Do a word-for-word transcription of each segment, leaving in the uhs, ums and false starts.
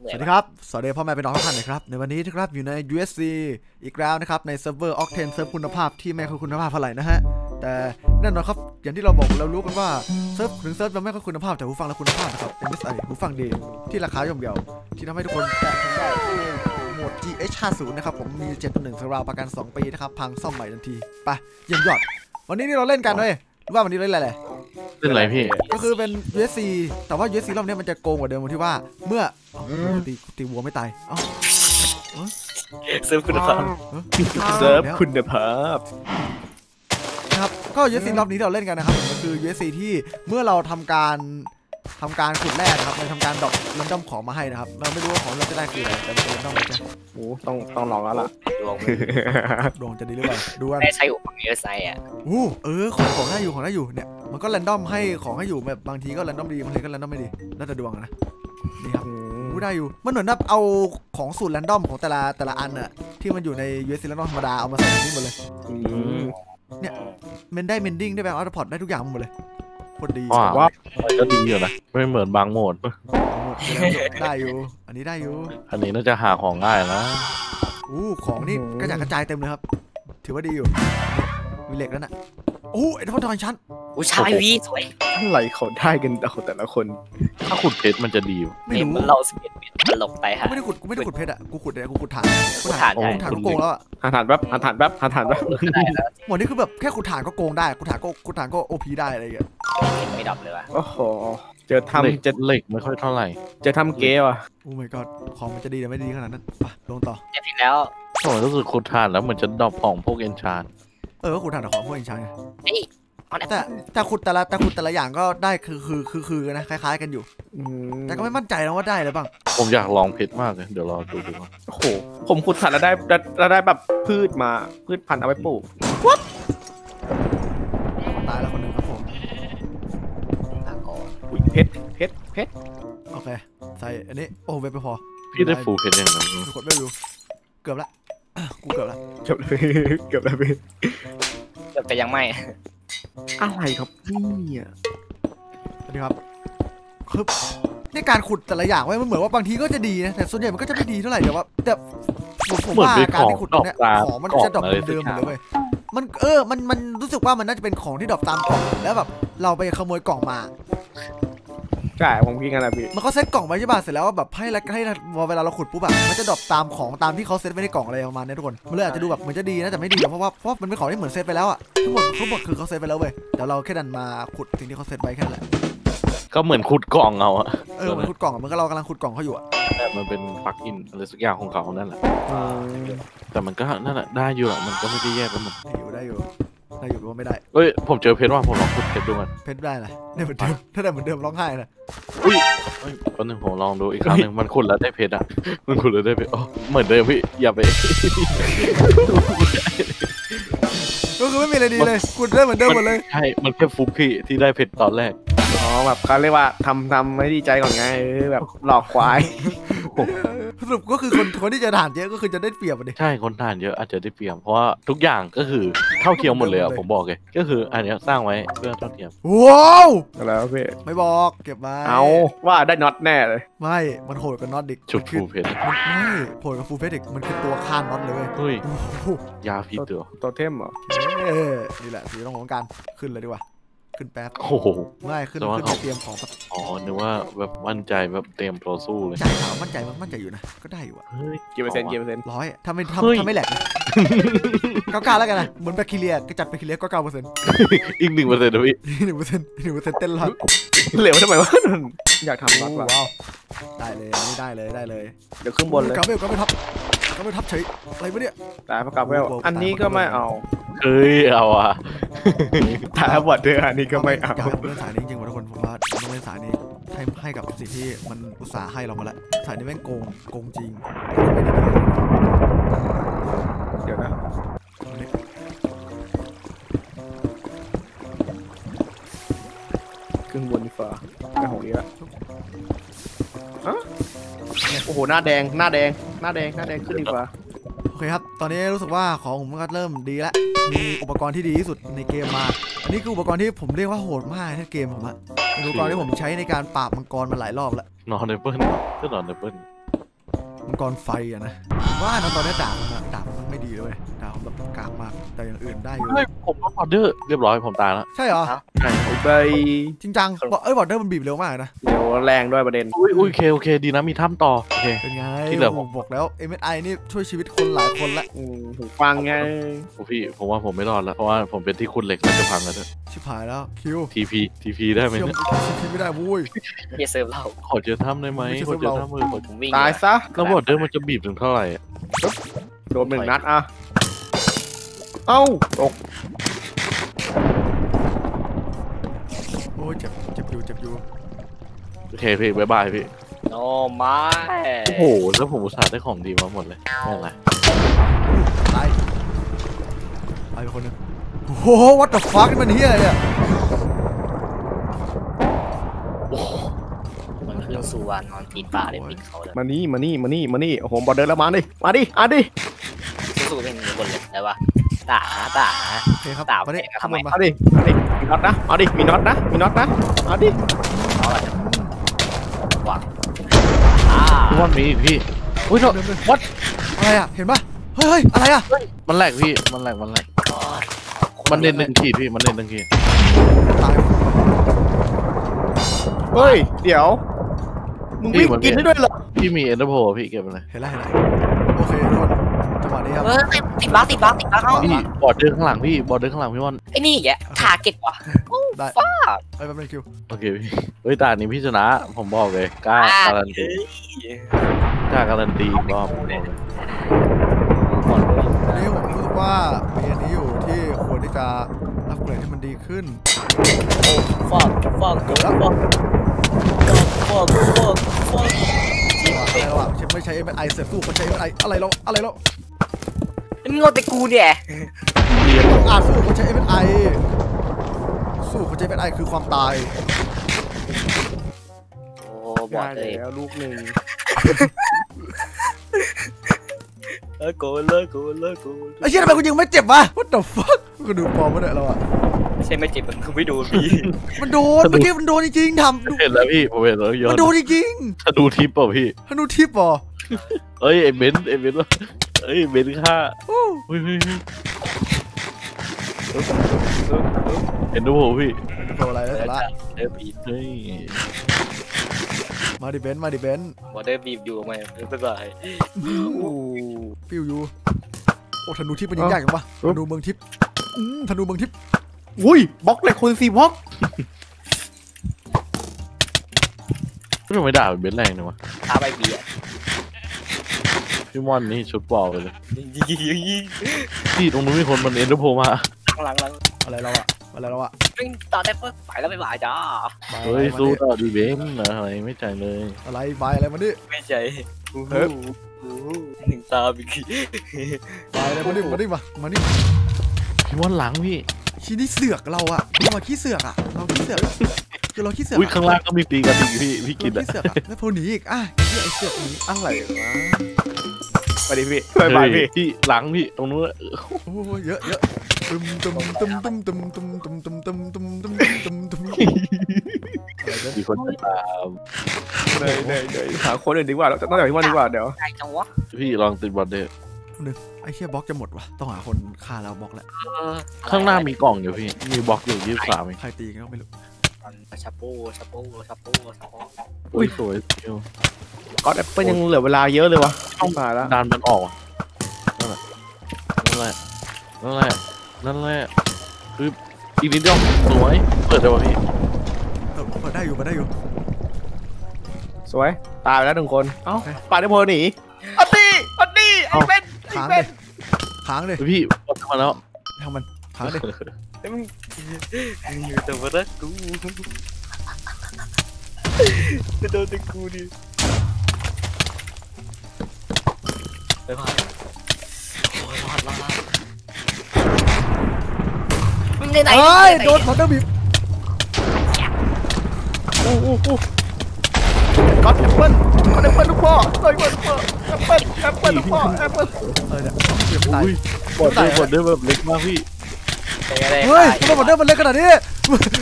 สวัสดีครับสวัสดีพ่อแม่เป็นน้องทุกท่านนะครับในวันนี้นะครับอยู่ใน ยู เอส ซี อีกแล้วนะครับในเซิร์ฟเวอร์ Octane เซิร์ฟคุณภาพที่ไม่ค่อยคุณภาพเท่าไหร่นะฮะแต่แน่นอนครับอย่างที่เราบอกเรารู้กันว่าเซิร์ฟถึงเซิร์ฟเราไม่ค่อยคุณภาพแต่หูฟังเราคุณภาพนะครับ เอ็ม เอส ไอ หูฟังดีที่ราคาย่อมเยาที่ทำให้ทุกคนแตะถึงได้โหมด จี เอช ห้าสิบ นะครับผมมี เจ็ดจุดหนึ่ง สำหรับประกันสองปีนะครับพังซ่อมใหม่ทันทีไปเยี่ยมยอดวันนี้เราเล่นกันเลยว่าวันนี้เล่นอะไรเล่นอะไรพี่ก็คือเป็น ยู เอส ซี แต่ว่า ยู เอส ซี รอบนี้มันจะโกงกว่าเดิมตรงที่ว่าเมื่อตีตีวัวไม่ตายเอ้าเซิร์ฟคุณภาพเซิร์ฟคุณภาพครับก็ ยู เอส ซี รอบนี้ที่เราเล่นกันนะครับก็คือ ยู เอส ซี ที่เมื่อเราทำการทำการขุดแร่นะครับเราทำการดรอปเรนดอมของมาให้นะครับเราไม่รู้ว่าของเราจะได้คืออะไรแต่มันเป็นเรนดอมเลยใช่ไหมโอ้ต้องต้องลองแล้วล่ะลองจะดีหรือเปล่าดูว่าใช้อุปกรณ์ ยู เอส ซี อ่ะโอ้เออของของได้อยู่ของได้อยู่เนี่ยมันก็แรนดอมให้ของให้อยู่แบบบางทีก็แรนดอมดีบางทีก็แรนดอมไม่ดีน่าจะดวงนะนี่ครับผู้ได้อยู่มันเหมือนนับเอาของสูตรแรนดอมของแต่ละแต่ละอันอะที่มันอยู่ใน ยู เอส ซี แรนดอมธรรมดาเอามาใส่ในนี้หมดเลยเนี่ยเมนได้เมนดิ้งได้แบบอัลตพอร์ตได้ทุกอย่างหมดเลยคนดีว่าก็ดีอยู่นะไม่เหมือนบางโหมดได้อยู่อันนี้ได้อยู่อันนี้น่าจะหาของง่ายนะอู้ของนี่กระจายกระจายเต็มเลยครับถือว่าดีอยู่มีเหล็กแล้วน่ะโอ้ไอ้ท่อนชั้นอู้ชายวีสวยอะไรเขาได้กันแต่ละคนถ้าขุดเพชรมันจะดีไม่รู้เราสิบเอ็ดเมตรมันลงไปฮะไม่ได้ขุดกูไม่ได้ขุดเพชรอ่ะกูขุดเลยกูขุดถ่านขุดถ่านกูถ่านกูโกงแล้วอ่ะถ่านแป๊บถ่านแป๊บถ่านแป๊บหมดนี่คือแบบแค่ขุดถ่านก็โกงได้ขุดถ่านก็ขุดถ่านก็โอพีได้อะไรอย่างเงี้ยไม่ดับเลยว่ะโอ้โหเจอทำเจ็ดเหล็กไม่ค่อยเท่าไหร่เจอทำเกลอ่ะโอ้ my god ของมันจะดีแต่ไม่ดีขนาดนั้นไปลงต่อเจ็บแล้วโอ้ยรู้สึกขุดถ่านแล้วเหมือนจะดรอปของพวกเอนชานเออขุดถ่านของพวกเอนชานแต่แต่ขุดแต่ละแต่ขุดแต่ละอย่างก็ได้คือคือคือคือนะคล้ายๆกันอยู่แต่ก็ไม่มั่นใจนะว่าได้หรือเปล่าผมอยากลองเพชรมากเลยเดี๋ยวรอดูดูโอ้โหผมขุดถ่านแล้วได้แล้วได้แบบพืชมาพืชพันธุ์เอาไว้ปลูกตายแล้วคนหนึ่งครับผมเพชรเพชรเพชรโอเคใส่อันนี้โอ้เว็บไปพอพี่ได้ฟูเพชรยังไงกดไม่รู้เกือบละกูเกือบละเกือบละเกือบละพี่เกือบแต่ยังไม่อะไรครับนี่อ่ะสวัสดีครับคือในการขุดแต่ละอย่างไว้มันเหมือนว่าบางทีก็จะดีนะแต่ส่วนใหญ่มันก็จะไม่ดีเท่าไหร่แต่ว่าแต่ผมว่าการที่ขุดเนี่ยของมันจะดรอปเดิมหมดเลยเว้ยมันเออมันมันรู้สึกว่ามันน่าจะเป็นของที่ดรอปตามกล่องแล้วแบบเราไปขโมยกล่องมาใช่ผมคิดกันนะพี่มันก็เซตกล่องไว้ใช่ป่ะเสร็จแล้วว่าแบบให้ให้เวลาเราขุดปุ๊บแบบมันจะดรอปตามของตามที่เขาเซตไว้ในกล่องอะไรประมาณนี้ทุกคนมันเลยอาจจะดูแบบเหมือนจะดีนะแต่ไม่ดีเพราะว่าเพราะมันเป็นของที่เหมือนเซตไปแล้วอ่ะทั้งหมดทั้งหมดคือเขาเซตไปแล้วเว้ยแต่เราแค่ดันมาขุดสิ่งที่เขาเซตไว้แค่นั้นแหละก็เหมือนขุดกล่องเอาอะเออเหมือนขุดกล่องมันก็เรากำลังขุดกล่องเขาอยู่อะแต่มันเป็นปักอินอะไรสักอย่างของเขานั่นแหละแต่มันก็นั่นแหละได้อยู่มันก็ไม่ได้แย่ไปหมดได้อยู่ได้อยู่ว่าไม่ได้เอ้ยผมเจอเพชรว่ะผมลองขุดเพชรดูมันเพชรได้เลยได้เหมือนเดิมถ้าได้เหมือนเดิมร้องไห้เลยอุ้ยตอนนึงผมลองดูอีกครั้งหนึ่งมันขุดแล้วได้เพชรอ่ะมันขุดแล้วได้เพชรอ๋อเหมือนเดิมพี่อย่าไปก็คือไม่มีอะไรดีเลยขุดได้เหมือนเดิมหมดเลยใช่มันแค่ฟุกพี่ที่ได้เพชรตอนแรกอ๋อแบบเขาเรียกว่าทำทำไม่ดีใจก่อนไงแบบหลอกควายสรุปก็คือคนคนที่จะถ่านเยอะก็คือจะได้เปรียบเลยใช่คนถ่านเยอะอาจจะได้เปรียบเพราะว่าทุกอย่างก็คือเท่าเทียมหมดเลยผมบอกเลยก็คืออันนี้สร้างไว้เพื่อเท่าเทียมว้าวแล้วพี่ไม่บอกเก็บไว้เอาว่าได้น็อตแน่เลยไม่มันโหดกับน็อตดิจุดฟูเพชรไม่โหดกับฟูเพชรดิมันคือตัวข้านน็อตเลยเฮ้ยยาพิษเดือตัวเทมเหรอนี่แหละที่ต้องของการขึ้นเลยดีกว่าขึ้นแป๊บโอ้โหง่ายขึ้นขึ้นเตรียมของอ๋อนึกว่าแบบมั่นใจแบบเตรียมต่อสู้เลยใจขาวมั่นใจมันมั่นใจอยู่นะก็ได้อยู่อ่ะกี่เปอร์เซ็นต์กี่เปอร์เซ็นต์ร้อยถ้าไม่ถ้าไม่แหลกเก้าเก้าแล้วกันนะเหมือนแบคทีเรียก็จัดแบคทีเรียก็เก้าเปอร์เซ็นต์อีกหนึ่งเปอร์เซ็นต์นะพี่หนึ่งเปอร์เซ็นต์หนึ่งเปอร์เซ็นต์เต้นร้อนเหลวทำไมวะอยากทำรักว่ะได้เลยไม่ได้เลยได้เลยเดี๋ยวขึ้นบนเลยกลับไปกลับไปทับกลับไปทับเฉยอะไรวะเนี่ยตายเพราะกลับไปอันนี้ก็ไม่เอาเอ้ยเอาอะถ้าบอดเดือนนี้ก็ไม่เอาเล่นสายนี้จริงๆทุกคนผมว่าต้องเล่นสายนี้ให้ให้กับสิ่งที่มันอุตส่าห์ให้เรามาแล้วสายนี้แม่งโกงโกงจริงเดี๋ยวนะขึ้นบนฟ้าหน้าของนี้ละฮะโอ้โหหน้าแดงหน้าแดงหน้าแดงหน้าแดงขึ้นดีกว่าโอเคครับตอนนี้รู้สึกว่าของผมก็เริ่มดีแล้วมีอุปกรณ์ที่ดีที่สุดในเกมมาอันนี้คืออุปกรณ์ที่ผมเรียกว่าโหดมากในเกมผมอะอุปกรณ์ที่ผมใช้ในการปราบมังกรมาหลายรอบแล้วนอนในเปิ้ลก็นอนในเปิ้ล มังกรไฟอะนะว่านะตอนนี้ดาบมันดาบไม่ดีเลยดาบแบบกากมากแต่อย่างอื่นได้อยู่ผมก็บอร์เดอร์เรียบร้อยผมตายแล้วใช่เหรอไปจริงจังเอ้ยบอร์เดอร์มันบีบเร็วมากนะเร็วแรงด้วยประเด็นอุ้ยโอเคโอเคดีนะมีถ้ำต่อโอเคเป็นไงที่เหลือผมบอกแล้ว เอ็ม เอส ไอ นี่ช่วยชีวิตคนหลายคนละหูฟังไงพี่ผมว่าผมไม่รอดแล้วเพราะว่าผมเป็นที่คุณเหล็กมันจะพังแล้วด้วยชิบหายแล้วคิว ที พี ที พี ได้ไหมเนี่ย ที พี ไม่ได้บุ้ยอย่าเซิร์ฟเราขอเจอถ้ำได้ไหมขอเจอถ้ำเลยผมวิ่งตายซะแล้วบอร์เดอร์มันจะบีบถึงเท่าไหร่โดนหนึ่งนัดอะเอ้าตกโอ้ยเจ็บเจ็บอยู่เจ็บอยู่โอเคพี่บายบายพี่โอ้ไม่โอ้โหแล้วผมอุตส่าห์ได้ของดีมาหมดเลยไม่เป็นไรตายตายไปคนนึงโอ้โห what the fuck มันเฮียอะไรเนี่ยมันสู่วานนอนตีนป่าเลยปิดเขาเลยมานี่มานี่มานี่มานี่โอ้โหบอลเดินแล้วมาดิมาดิอ่ะดิสู้เป็นคนเลยได้ปะตาตาโอเคครับตาไปดิทำไมเอาดิเอาดิมีน็อตนะเอาดิมีน็อตนะมีน็อตนะเอาดิเอาอะไรว้าวพี่ว่ามีพี่อุ้ยโทษวัดอะไรอ่ะเห็นปะเฮ้ยอะไรอ่ะมันแหลกพี่มันแหลกมันแหลกมันเด่นหนึ่งขีดพี่มันเด่นหนึ่งขีดเฮ้ยเดี๋ยวมึงวิ่งกินได้ด้วยเหรอพี่มีเอ็นเตอร์โพพี่เก็บอะไรเห็นแล้วเห็นแล้วโอเคทุกคนจังหวะนี้ครับเออติดบั๊กติดบั๊กติดบั๊กเข้าพี่บอดเดินข้างหลังพี่บอดเดินข้างหลังพี่วันไอ้นี่แกทาร์เก็ตวะได้ฟาดไอ้แป๊บนึงคิวโอเคพี่เฮ้ยตานี้พี่ชนะผมบอกเลยกล้าการันตีกล้าการันตีรอบนี้ผมรู้สึกว่าเรียนนี้อยู่ที่ควรที่จะอัพเกรดให้มันดีขึ้นโอ้ฟาดฟาดเกือบแล้วฟอกฟอกฟอกไม่ใช่ไอเสือสู้เขาใช้ไออะไรแล้วอะไรแล้วมึงโง่แต่กูเนี่ยอ่าสู้เขาใช้ไอสู้เขาใช้ไอคือความตายโอ้บอดเลยแล้วลูกหนึ่งเลิกกูเลิกกูเลิกกูไอเชี่ยทำไมกูยิงไม่เจ็บวะ what the fuck กูดูปอมไม่ได้แล้วอะไม่ใช่ไม่เจ็บมันคือไม่โดนพี่มันโดนเมื่อกี้มันโดนจริงๆทำเห็นแล้วพี่ผมเห็นแล้วย้อนมันโดนจริงๆถ้าดูทิปป่ะพี่ถ้าดูทิปป่ะเอ้ยไอเบนไอเบนเอ้ยเบนฆ่าเฮ้ยเฮ้ยเห็นดูโผล่พี่โผล่อะไรแล้วละเออบีบเฮ้ยมาดิเบนมาดิเบนบอดเดอร์บีบอยู่ไหมบ๊ายบายปิ้วอยู่โอ้ธนูทิปมันยิงยากจังวะธนูเมืองทิปธนูเมืองทิปอุ้ยบล็อกเลยคนสี่บล็อกพี่ไม่ด่าเป็นแรงนะวะท้าใบเบียร์พี่มอนนี่ชุดปลอไปเลยที่ตรงนู้นมีคนมันเอ็นดูโผล่มาหลังหลังอะไรเราอะอะไรเราอะต่อแต่เพิ่งไปแล้วไม่ไหวจ้าเฮ้ยสู้ต่อดีเบนอะไรไม่ใจเลยอะไรใบอะไรมาดิไม่ใจเฮ้ยหนึ่งตาบิ๊กใบอะไรมาดิมาดิมามาดิพี่มอนหลังพี่ชี้นี่เสือกเราอะเราขี้เสือกอะเราขี้เสือกคือเราขี้เสือกอุ้ยข้างล่างก็มีตีกันอีกพี่พี่กินอะขี้เสือกอะแล้วพอหนีอีกอ่ะไอเสือกนี้อะไรวะไปดิพี่ไปไปพี่ที่หลังพี่ตรงนู้นโอ้ยเยอะเยอะตึมตึมตึมตึมตึมตึมตึมตึมตึมตึมตึมตึมตึมมีคนตามเดี๋ยวเดี๋ยวเดี๋ยวหาคนอื่นดีกว่าเราจะต้องหาพี่บอลดีกว่าเดี๋ยวพี่ลองติดบอลเดี๋ยวไอ้เชี่ยบล็อกจะหมดวะต้องหาคนฆ่าเราบล็อกแล้วข้างหน้ามีกล่องอยู่พี่มีบล็อกอยู่ยี่สิบสามใครตีก็ไม่รู้ชาโป้ชาโป้ชาโป้ชาโป้อุ้ยสวยก็แอปเปิ้ลยังเหลือเวลาเยอะเลยวะต้องมาแล้วดันมันออกนั่นแหละนั่นแหละนั่นแหละคืออีกนิดเดียวสวยเปิดได้ป่ะพี่เปิดได้อยู่เปิดได้อยู่สวยตายไปแล้วหนึ่งคนเอ้าป่าได้โผล่หนีอดดี้อดดี้ไอ้เป็นค้างเลยค้างเลยพี่บอลทำมันแล้วทำมันค้างเลยแต่มึงอยู่แต่ว่ารักกูจะโดนแต่กูดิไปผ่านโอ้ยผ่านมามึงในไหนเฮ้ยโดนเขาเดือบบีบโอ้โอ้โอ้ก๊อตแอปเปิ้ลแอปเปิ้ลลูกพ่อแอปเปิ้ลแอปเปิ้ลแอปเปิ้ลลูกพ่อแอปเปิ้ลเออเนี่ยเกือบตายบอดเดอร์บอดเดอร์แบบเล็กมากพี่เฮ้ยทำไมบอดเดอร์มันเล็กขนาดนี้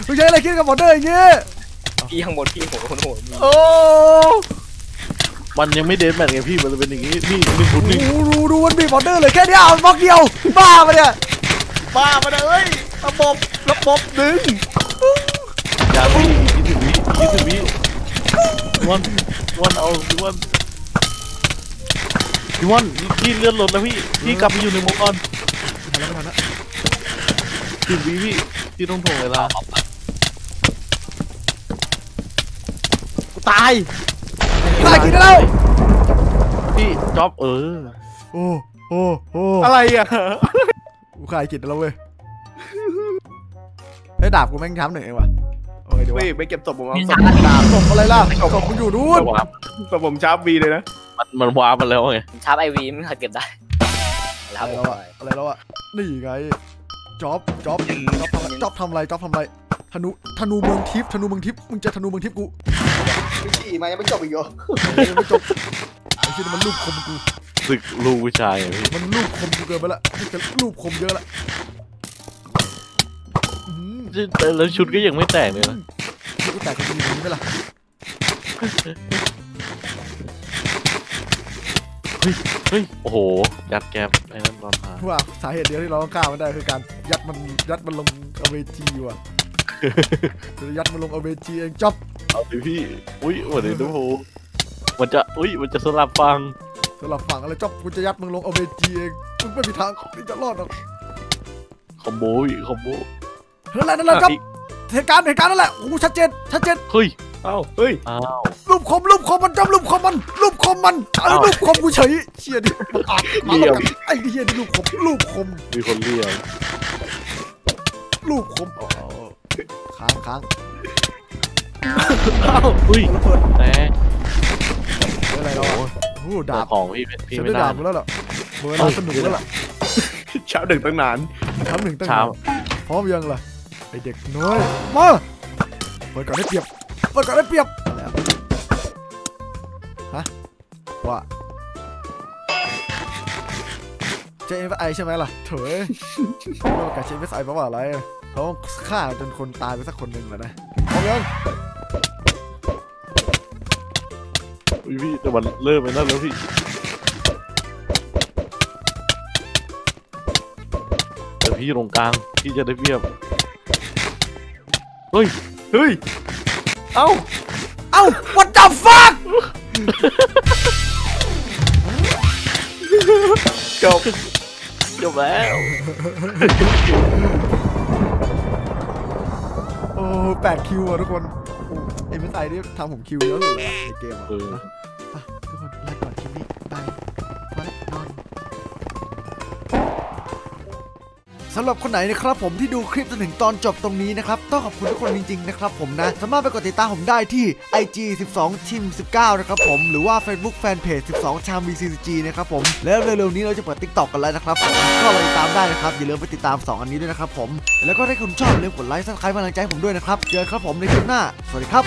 มึงใช้อะไรคิดกับบอดเดอร์อย่างงี้พี่ข้างบนพี่โหดโหดโอ้ มันยังไม่เดนแมทไงพี่มันจะเป็นอย่างนี้นี่นี่คุณนี่รู้รู้มันบีบออเดอร์เลยแค่เดียวบล็อกเดียวบ้ามาเนี่ยบ้ามาเนี่ยเอ้ยระบบระบบดึงอย่าวิ่งยี่สิบวิยี่สิบวิวันวันเอาวันพี่วันพี่เลื่อนรถแล้วพี่พี่กลับไปอยู่ในโมกอนแล้วมาแล้วสิบวิพี่พี่ต้องถ่วงเวลาตายตายกินได้แล้วพี่จ๊อบเออโอ้โอ้โอ้อะไรอ่ะกูขายกินแล้วเว้ยไอ้ดาบกูแม่งช้ำหนึ่งเองว่ะโอเคเดี๋ยวไม่เก็บศพผมเอาศพดาบศพอะไรล่ะศพผมอยู่นู่นศพผมช้ำวีเลยนะมันมันว้ามันแล้วไงช้ำไอวีมันเก็บได้อะไรแล้วอะอะไรแล้วอะนี่ไงจ๊อบจ๊อบจ๊อบทำอะไรจ๊อบทำอะไรธนูธนูเมืองทิพย์ธนูเมืองทิพย์มึงจะธนูเมืองทิพย์กูไม่จีมายังไม่จบอีกเหรอยังไม่จบไอ้ที่มันลูกคมกูศึกลูกผู้ชายมันลูกคมกูเกินไปละนี่ก็ลูกคมเยอะละแล้วชุดก็ยังไม่แตกเลยนะชุดก็แตกก็ยังไม่ละเฮ้ยเฮ้ยโอ้โหยัดแกมไอ้นั่นร้อนผ่าว่าสาเหตุเดียวที่เราต้องฆ่ามันได้คือการยัดมันยัดมันลงอเวจีว่ะยัดมาลงเอาเวจีเองจ๊อบเอาดิพี่อุ้ยวันนี้ดูโหมันจะอุ้ยมันจะสลับฟังสลับฟังอะไรจ๊อบกูจะยัดมึงลงเอาเวจีเองมึงไม่มีทางที่จะรอดหรอกคอมโบอีกคอมโบนั่นแหละนั่นแหละจ๊อบเหตุการณ์เหตุการณ์นั่นแหละโอ้ชัดเจนชัดเจนเฮ้ยเอ้าเฮ้ยเอ้าลูบคมลูบคมมันจ๊อบลูบคมมันลูบคมมันเอ้าลูบคมกูเฉยเชี่ยดิเรียบไอ้เชี่ยดิลูบคมลูบคมมีคนเรียบลูบคมค้างค้างอุ้ยแต่อะไรเราโอ้ดาบของพี่พี่ไม่ได้ดาบแล้วหรอเมื่อเราสนุกแล้วล่ะเช้าหนึ่งตั้งนานเช้าหนึ่งตั้งนานพร้อมยังล่ะไอเด็กน้อยมาเปิดก่อนได้เปรียบเปิดก่อนได้เปรียบฮะว่าเจมส์ไอใช่ไหมล่ะเถอะเรากับเจมส์ไอเพราะว่าอะไรต้องฆ่าจนคนตายไปสักคนหนึ่งแล้วนะพร้อมยังพี่แต่มันเริ่มไปนั่นแล้วพี่แต่พี่ตรงกลางพี่จะได้เปรียบเฮ้ยเฮ้ยเอ้าเอ้า what the fuck จบจบแล้วแปดคิวอะทุกคนเอ็มไอนี่ทำผมคิวเยอะเลยในเกมนะทุกคนไล่ก่อนคลิปนี้ไปไปนอนสำหรับคนไหนนะครับผมที่ดูคลิปจนถึงตอนจบตรงนี้นะครับต้องขอบคุณทุกคนจริงๆนะครับผมนะสามารถไปกดติดตามผมได้ที่ ไอ จี สิบสองทีมสิบเก้านะครับผมหรือว่า Facebook Fanpage สิบสองชาม วี ซี จี นะครับผมแล้วเร็วๆนี้เราจะเปิด ติ๊กต็อก กันแล้วนะครับก็ไปติดตามได้นะครับอย่าลืมไปติดตามสองอันนี้ด้วยนะครับผมแล้วก็ถ้าคุณชอบอย่าลืมกดไลค์ซับสไครป์กำลังใจผมด้วยนะครับเจอกันครับผมในคลิปหน้าสวัสดีครับ